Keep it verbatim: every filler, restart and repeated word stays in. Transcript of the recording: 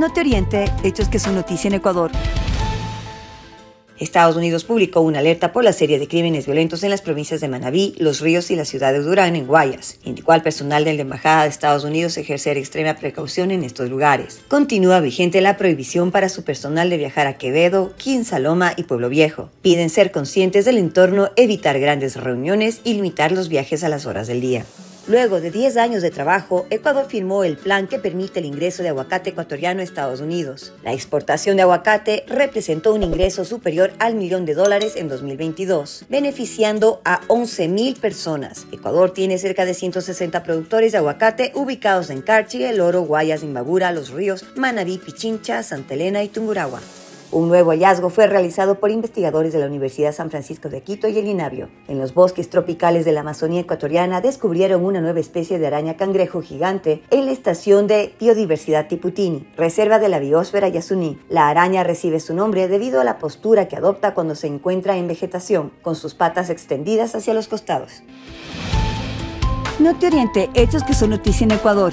Noti Oriente, hechos que son noticia en Ecuador. Estados Unidos publicó una alerta por la serie de crímenes violentos en las provincias de Manabí, Los Ríos y la ciudad de Durán, en Guayas. Indicó al personal de la Embajada de Estados Unidos ejercer extrema precaución en estos lugares. Continúa vigente la prohibición para su personal de viajar a Quevedo, Quinsaloma y Pueblo Viejo. Piden ser conscientes del entorno, evitar grandes reuniones y limitar los viajes a las horas del día. Luego de diez años de trabajo, Ecuador firmó el plan que permite el ingreso de aguacate ecuatoriano a Estados Unidos. La exportación de aguacate representó un ingreso superior al millón de dólares en dos mil veintidós, beneficiando a once mil personas. Ecuador tiene cerca de ciento sesenta productores de aguacate ubicados en Carchi, El Oro, Guayas, Imbabura, Los Ríos, Manabí, Pichincha, Santa Elena y Tungurahua. Un nuevo hallazgo fue realizado por investigadores de la Universidad San Francisco de Quito y el INABIO. En los bosques tropicales de la Amazonía ecuatoriana descubrieron una nueva especie de araña cangrejo gigante en la Estación de Biodiversidad Tiputini, Reserva de la Biósfera Yasuní. La araña recibe su nombre debido a la postura que adopta cuando se encuentra en vegetación, con sus patas extendidas hacia los costados. Noti Oriente, hechos que son noticia en Ecuador.